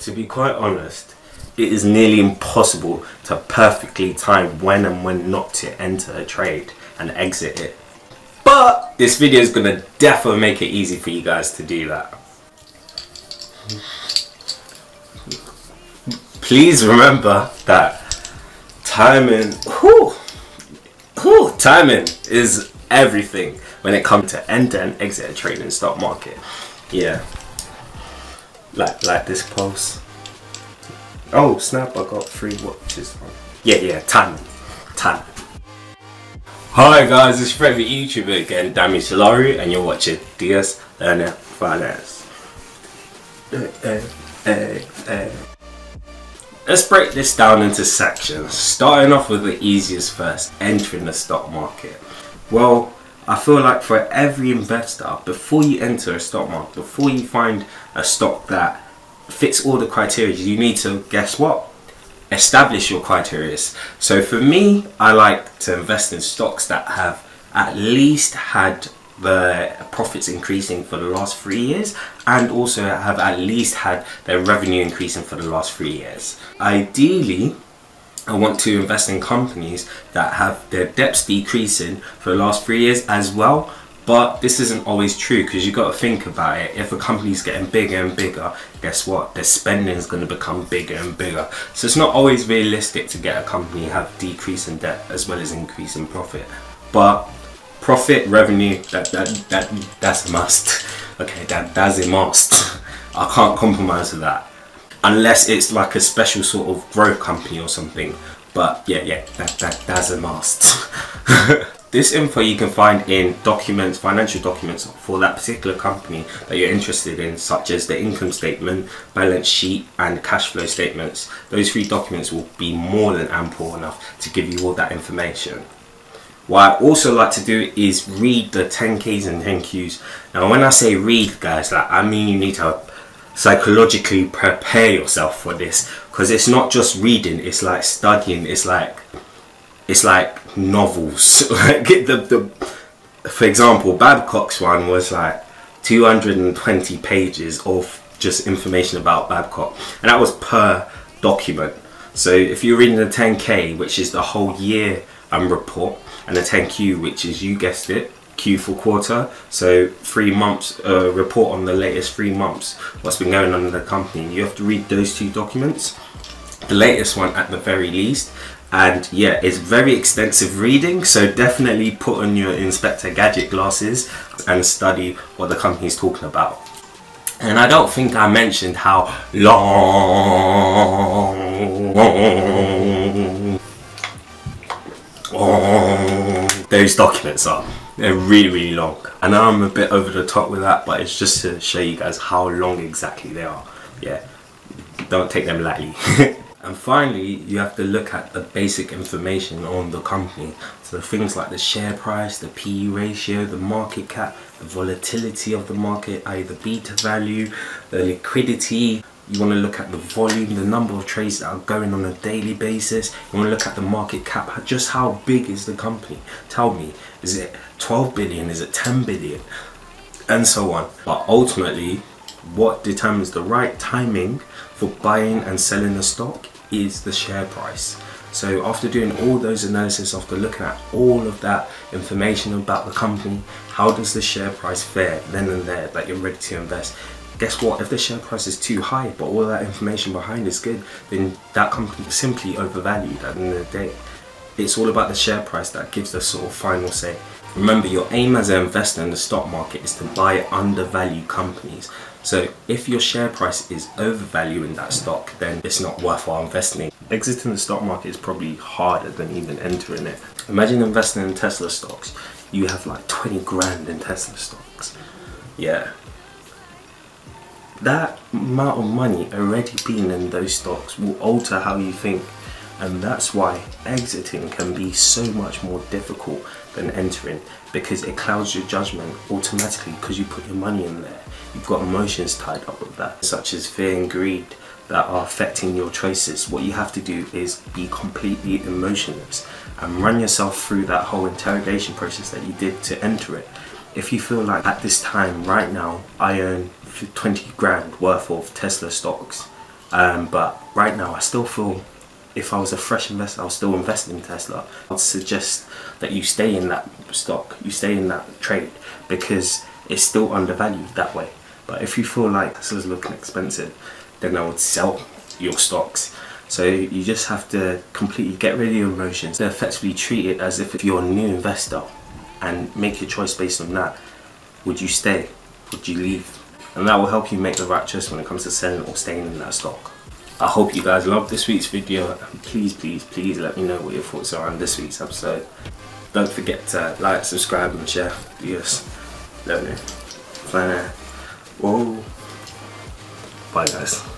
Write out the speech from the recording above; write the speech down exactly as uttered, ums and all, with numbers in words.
To be quite honest, it is nearly impossible to perfectly time when and when not to enter a trade and exit it. But this video is gonna definitely make it easy for you guys to do that. Please remember that timing, whew, whew, timing is everything when it comes to enter and exit a trade in the stock market. Yeah, like like this pulse. Oh snap, I got three watches. Yeah, yeah, timing, timing. Hi guys, it's Fred the YouTuber again, Dami Cholari, and you're watching D S Learning Finance. Hey, hey, hey, hey. Let's break this down into sections, starting off with the easiest first, entering the stock market. Well, I feel like for every investor, before you enter a stock market, before you find a stock that fits all the criteria, you need to, guess what? Establish your criteria. So for me, I like to invest in stocks that have at least had the profits increasing for the last three years and also have at least had their revenue increasing for the last three years. Ideally, I want to invest in companies that have their debts decreasing for the last three years as well. But this isn't always true because you've got to think about it. If a company's getting bigger and bigger, guess what? Their spending is going to become bigger and bigger. So it's not always realistic to get a company to have decrease in debt as well as increase in profit. But profit, revenue, that that that that's a must. Okay, that that's a must. I can't compromise with that unless it's like a special sort of growth company or something. But yeah, yeah, that that that's a must. This info you can find in documents, financial documents for that particular company that you're interested in, such as the income statement, balance sheet and cash flow statements. Those three documents will be more than ample enough to give you all that information. What I also like to do is read the ten Ks and ten Qs. Now when I say read, guys, like, I mean you need to psychologically prepare yourself for this, because it's not just reading, it's like studying, it's like It's like novels. Get the, the, for example, Babcock's one was like two hundred and twenty pages of just information about Babcock, and that was per document. So if you're reading the ten K, which is the whole year um, report, and the ten Q, which is, you guessed it, Q for quarter, so three months uh, report on the latest three months, what's been going on in the company. You have to read those two documents, the latest one at the very least. And yeah, it's very extensive reading, so definitely put on your Inspector Gadget glasses and study what the company's talking about. And I don't think I mentioned how long those documents are. They're really, really long. I know I'm a bit over the top with that, but it's just to show you guys how long exactly they are. Yeah, don't take them lightly. And finally, you have to look at the basic information on the company. So things like the share price, the P E ratio, the market cap, the volatility of the market, that is the beta value, the liquidity. You want to look at the volume, the number of trades that are going on a daily basis. You want to look at the market cap. Just how big is the company? Tell me, is it twelve billion? Is it ten billion? And so on. But ultimately, what determines the right timing for buying and selling the stock is the share price. So after doing all those analysis, after looking at all of that information about the company, how does the share price fare then and there that you're ready to invest? Guess what? If the share price is too high but all that information behind is good, then that company is simply overvalued at the end of the day. It's all about the share price that gives the sort of final say. Remember, your aim as an investor in the stock market is to buy undervalued companies. So if your share price is overvaluing that stock, then it's not worthwhile investing. Exiting the stock market is probably harder than even entering it. Imagine investing in Tesla stocks. You have like twenty grand in Tesla stocks. Yeah. That amount of money already being in those stocks will alter how you think. And that's why exiting can be so much more difficult than entering, because it clouds your judgment automatically because you put your money in there. You've got emotions tied up with that, such as fear and greed, that are affecting your choices. What you have to do is be completely emotionless and run yourself through that whole interrogation process that you did to enter it. If you feel like at this time right now, I own twenty grand worth of Tesla stocks, Um, but right now, I still feel if I was a fresh investor, I was still investing in Tesla. I'd suggest that you stay in that stock, you stay in that trade, because it's still undervalued that way. But if you feel like Tesla's looking expensive, then I would sell your stocks. So you just have to completely get rid of your emotions, to effectively treat it as if you're a new investor and make your choice based on that. Would you stay? Would you leave? And that will help you make the right choice when it comes to selling or staying in that stock. I hope you guys loved this week's video, and please, please, please let me know what your thoughts are on this week's episode. Don't forget to like, subscribe and share. D S Learning Finance. Whoa. Bye guys.